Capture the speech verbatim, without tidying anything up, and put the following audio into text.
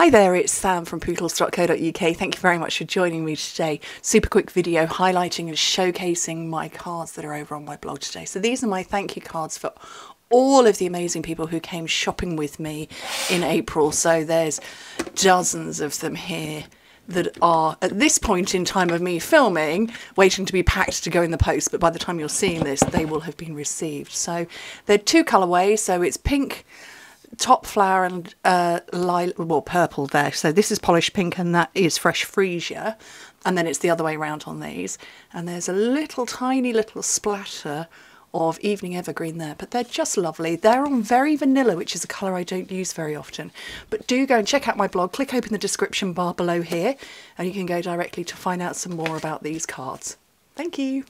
Hi there, it's Sam from pootles dot co dot U K. Thank you very much for joining me today. Super quick video highlighting and showcasing my cards that are over on my blog today. So these are my thank you cards for all of the amazing people who came shopping with me in April. So there's dozens of them here that are at this point in time of me filming, waiting to be packed to go in the post. But by the time you're seeing this, they will have been received. So they're two colorways. So it's pink top flower and uh lila, well, purple there. So this is polished pink and that is fresh freesia, and then it's the other way around on these. And there's a little tiny little splatter of evening evergreen there, but they're just lovely. They're on very vanilla, which is a colour I don't use very often, but do go and check out my blog. Click open the description bar below here and you can go directly to find out some more about these cards. Thank you.